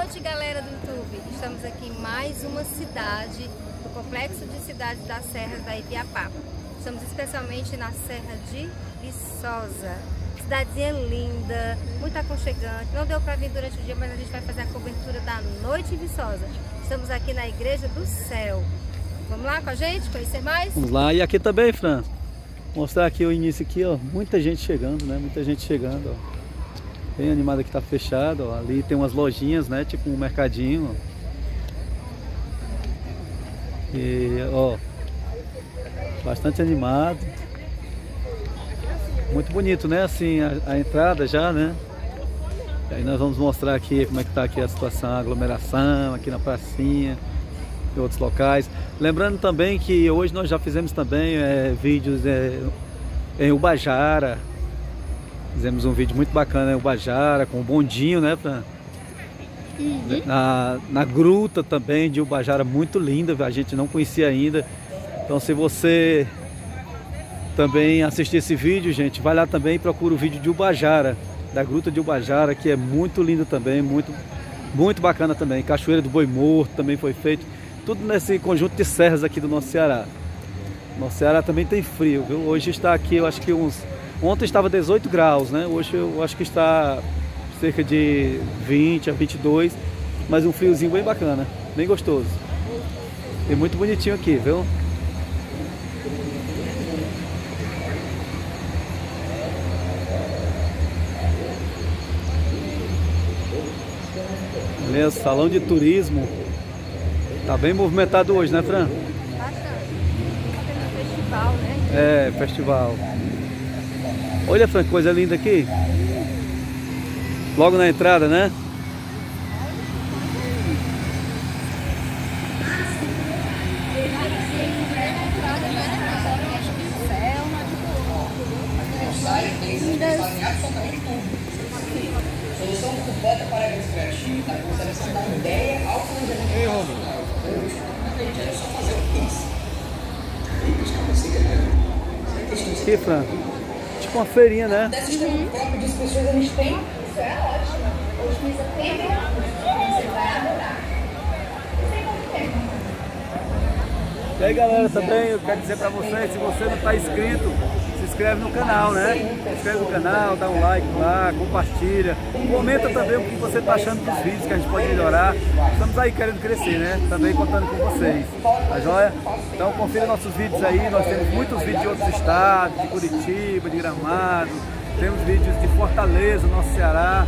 noite, galera do YouTube! Estamos aqui em mais uma cidade do Complexo de Cidades da Serra da Ibiapaba. Estamos especialmente na Serra de Viçosa. Cidadezinha linda, muito aconchegante. Não deu para vir durante o dia, mas a gente vai fazer a cobertura da noite em Viçosa. Estamos aqui na Igreja do Céu. Vamos lá com a gente, conhecer mais? Vamos lá, e aqui também, Fran. Mostrar aqui o início aqui, ó. Muita gente chegando, né? Muita gente chegando, ó. Bem animado, que tá fechado, ó. Ali tem umas lojinhas, né? Tipo um mercadinho, ó. E, ó, bastante animado. Muito bonito, né? Assim, a entrada já, né? E aí nós vamos mostrar aqui como é que tá aqui a situação, a aglomeração, aqui na pracinha e outros locais. Lembrando também que hoje nós já fizemos também vídeos em Ubajara. Fizemos um vídeo muito bacana em Ubajara, com o bondinho, né, Fran? Uhum. Na gruta também de Ubajara, muito linda, a gente não conhecia ainda. Então, se você também assistir esse vídeo, gente, vai lá também e procura o vídeo de Ubajara, da gruta de Ubajara, que é muito linda também, muito bacana também. Cachoeira do Boi Morto também foi feito, tudo nesse conjunto de serras aqui do nosso Ceará. Nosso Ceará também tem frio, viu? Hoje está aqui, eu acho que uns... Ontem estava 18 graus, né? Hoje eu acho que está cerca de 20 a 22, mas um friozinho bem bacana, bem gostoso. E muito bonitinho aqui, viu? Beleza, salão de turismo. Tá bem movimentado hoje, né, Fran? Bastante. Tá tendo festival, né? É, festival. Olha, Fran, que coisa linda aqui. Logo na entrada, né? Solução completa para a criativa da conservação da ideia ao planejamento. Quero só fazer um pincel. Aqui, Fran. Tipo uma feirinha, né? Dessas pessoas a gente tem. Isso é ótimo. Hoje tem setembro, você vai adorar. Não sei quanto tempo. E aí, galera, também eu quero dizer pra vocês, se você não tá inscrito, se inscreve no canal, né? Se inscreve no canal, dá um like lá, compartilha. Comenta também o que você tá achando dos vídeos, que a gente pode melhorar. Estamos aí querendo crescer, né? Também contando com vocês. Tá joia? Então confira nossos vídeos aí. Nós temos muitos vídeos de outros estados, de Curitiba, de Gramado. Temos vídeos de Fortaleza, nosso Ceará.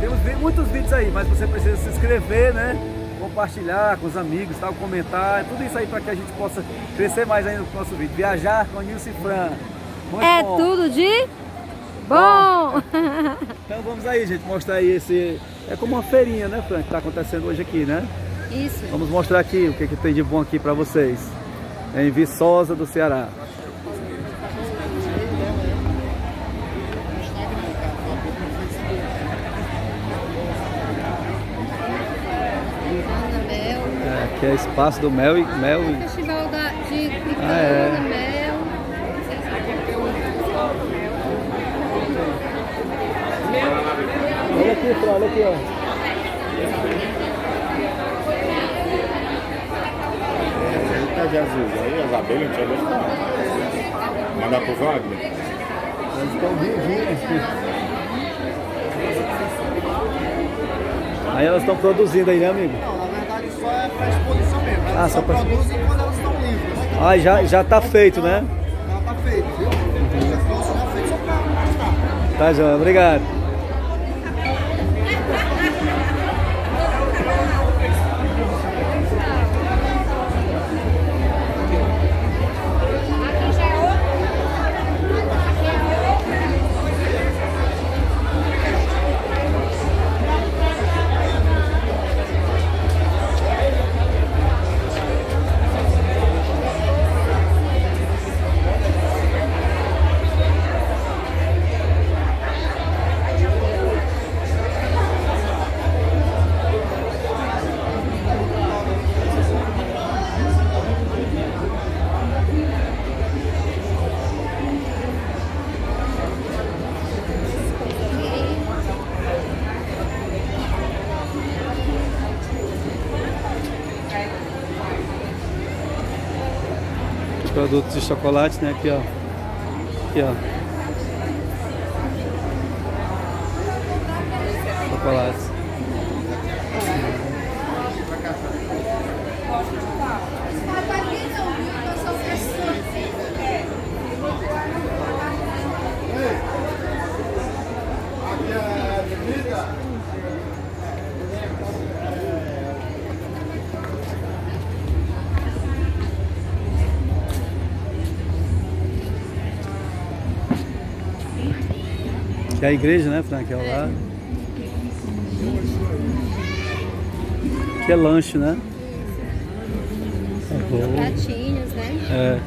Temos muitos vídeos aí, mas você precisa se inscrever, né? Compartilhar com os amigos, tal, comentar, tudo isso aí para que a gente possa crescer mais ainda no nosso vídeo. Viajar com Nilson e Fran. Muito é bom. Tudo de bom! Então vamos aí, gente, mostrar aí esse... É como uma feirinha, né, Fran, que tá acontecendo hoje aqui, né? Isso. Vamos mostrar aqui o que tem de bom aqui para vocês. Em Viçosa do Ceará. Que é Espaço do Mel e Mel. É o festival de Picana, Mel. Olha aqui, Fran, olha aqui, ó. Tá de azul, aí as abelhas não tinha gostado. Mandar pro Wagner. Eles estão vivinhos. Aí elas estão produzindo aí, né, amigo? Só é para exposição mesmo, elas só produzem quando elas estão livres. Ah, já tá feito, né? Já tá feito, viu? Já tá feito só para mostrar. Tá, João, obrigado. Aqui produtos de chocolate, né? Aqui, ó. Aqui, ó. Chocolates. Que é a igreja, né, Frank? É lá. Que é lanche, né? Pratinhos, né? É.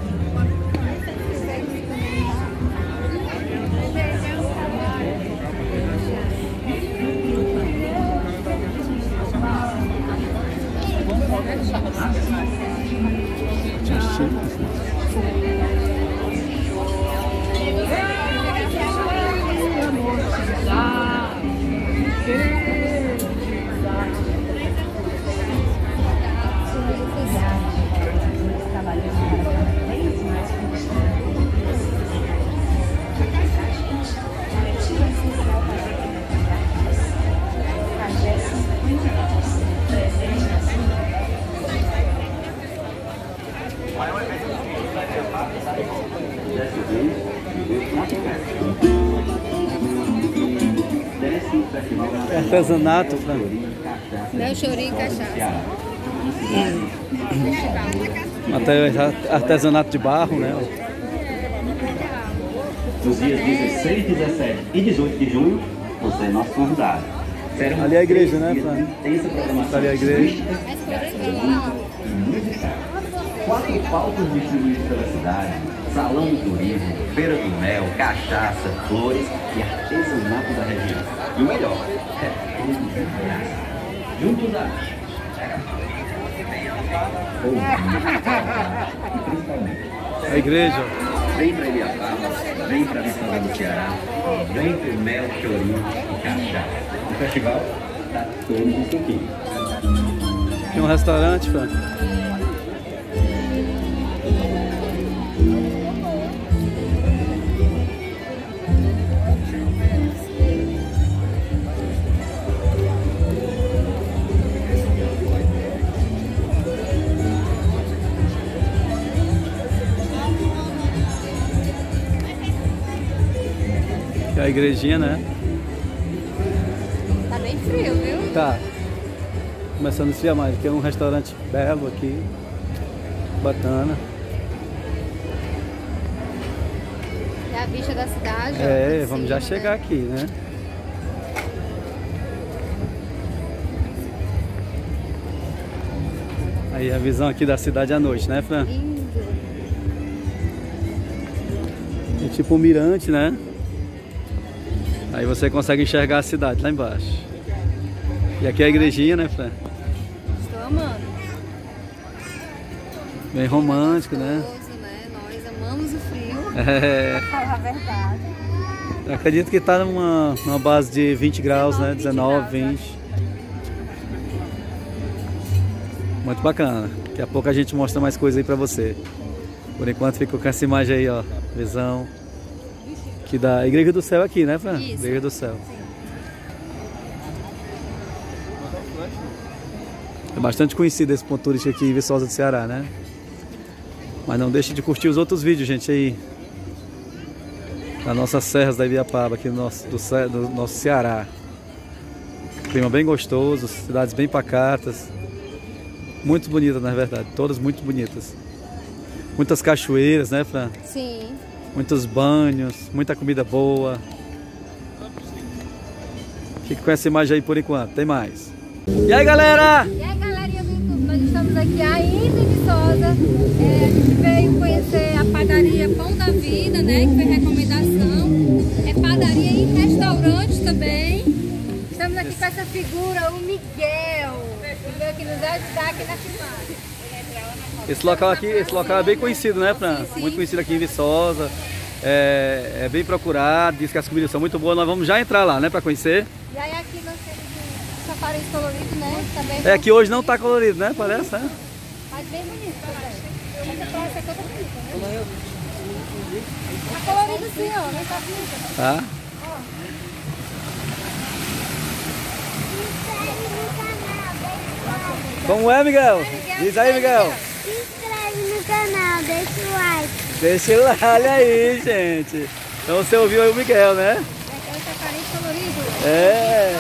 Artesanato, Fran. Mel, chorinho e cachaça. Até artesanato de barro, né? Nos dias 16, 17 e 18 de junho, você é nosso convidado. Ali é a igreja, né, Fran? Ali é a igreja. Quatro palcos distribuídos pela cidade, salão de turismo, feira do mel, cachaça, flores e artesanato da região. E o melhor, é tudo de graça. Juntos da arte. A igreja. Vem pra Ibiapaba, vem pra Viçosa do Ceará, vem pro mel, chorinho e cachaça. O festival tá todo isso aqui. Tem um restaurante, Fran? A igrejinha, né? Tá bem frio, viu? Tá. Começando a esfriar mais. Tem um restaurante belo aqui. Bacana. É a vista da cidade. É, vamos já chegar aqui, né? Aí a visão aqui da cidade à noite, né, Fran? É tipo um mirante, né? Aí você consegue enxergar a cidade lá embaixo. E aqui é a igrejinha, né, Fran? Estou amando. Bem romântico, é gostoso, né? Nós amamos o frio. É. Pra falar a verdade. Eu acredito que está numa base de 20 graus, né? 19, 20. Muito bacana. Daqui a pouco a gente mostra mais coisa aí pra você. Por enquanto fica com essa imagem aí, ó. Visão. Aqui da Igreja do Céu aqui, né, Fran? Isso. Igreja do Céu. É bastante conhecido esse ponto turístico aqui em Viçosa do Ceará, né? Mas não deixe de curtir os outros vídeos, gente, aí. Nas nossas serras da Ibiapaba, aqui do nosso Ceará. Clima bem gostoso, cidades bem pacatas. Muito bonitas, na verdade, todas muito bonitas. Muitas cachoeiras, né, Fran? Sim. Muitos banhos, muita comida boa. Fique com essa imagem aí por enquanto, tem mais. E aí, galera? E aí, galerinha do YouTube, nós estamos aqui ainda em Viçosa. É, a gente veio conhecer a padaria Pão da Vida, né, que foi recomendação. É padaria e restaurante também. Estamos aqui com essa figura, o Miguel, que veio aqui nos ajudar aqui na cidade. Esse local é bem conhecido, né, Fran? Sim. Muito conhecido aqui em Viçosa. É bem procurado, diz que as comidas são muito boas. Nós vamos já entrar lá, né, para conhecer. E aí aqui nós temos safaris coloridos, né? Também é que hoje não tá colorido, né? Parece, né? Mas bem bonito também. Essa praça é toda bonita, né? Tá colorido assim, ó, né? Tá bonita. Tá? Como é, Miguel? Diz aí, Miguel. Se inscreve no canal, deixa o like. Deixa o like aí, gente. Então você ouviu aí o Miguel, né? É.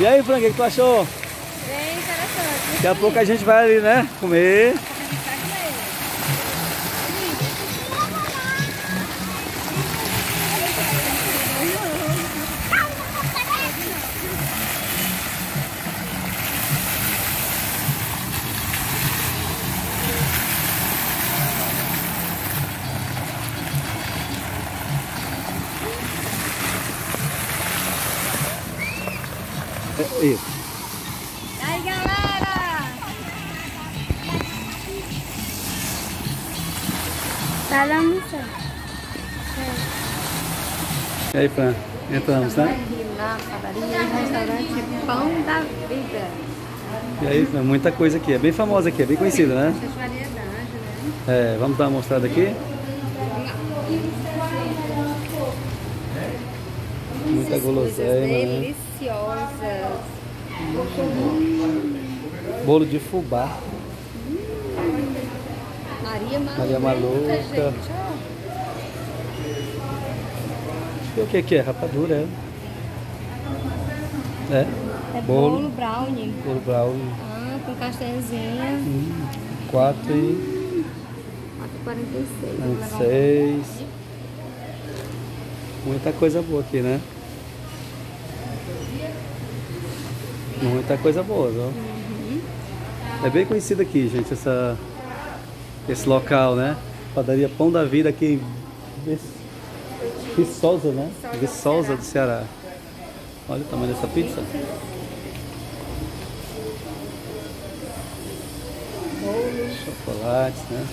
E aí, Fran, o que tu achou? Bem interessante. Daqui a pouco a gente vai ali, né? Comer. Isso. Aí, galera! Para almoçar. E aí, Fran? Entramos, tá? Restaurante Pão da Vida. E aí, Fran? Muita coisa aqui. É bem famosa aqui, é bem conhecida, né? É, vamos dar uma mostrada aqui? Muita guloseima, né? Bolo de fubá. Maria Maluca. E o que que é? Rapadura, é? É bolo brownie. Bolo brownie. Ah, com castanhazinha. 4 e... 4,46. Muita coisa boa aqui, né? Muita coisa boa, ó. Uhum. É bem conhecido aqui, gente, esse local, né? Padaria Pão da Vida aqui em Viçosa, né? Viçosa do Ceará. Olha o tamanho dessa pizza. Chocolates, né?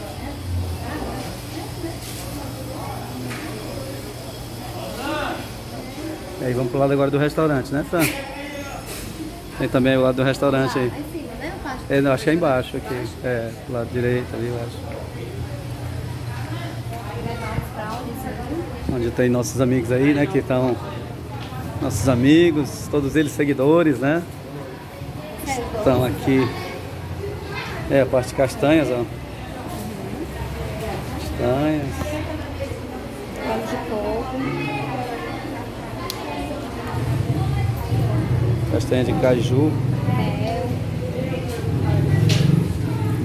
E aí vamos pro lado agora do restaurante, né, Fran? Tem também o lado do restaurante aí. É, não, acho que é embaixo aqui. É, do lado direito ali, eu acho. Onde tem nossos amigos aí, né? Que estão. Nossos amigos, todos eles seguidores, né? Estão aqui. É, a parte de castanhas, ó. Castanhas. Pão de coco. Castanha de caju,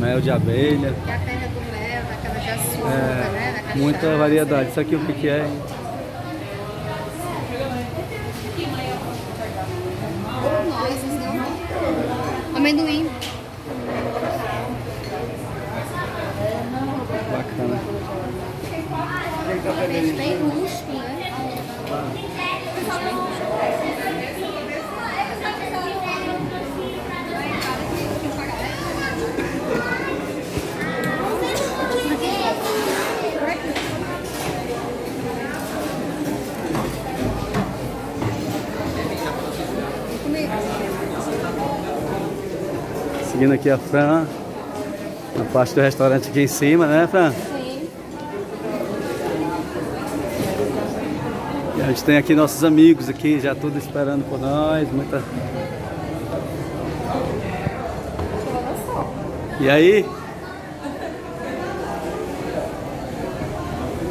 mel de abelha, castanha do mel, daquela de açúcar, né? Da castanha, muita variedade. Isso aqui o que é? Amendoim. Bacana. Bem rústico, né? Seguindo aqui a Fran, a parte do restaurante aqui em cima, né, Fran? Sim. E a gente tem aqui nossos amigos aqui, já tudo esperando por nós, muita... E aí?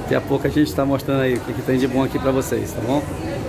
Daqui a pouco a gente está mostrando aí o que tem de bom aqui pra vocês, tá bom?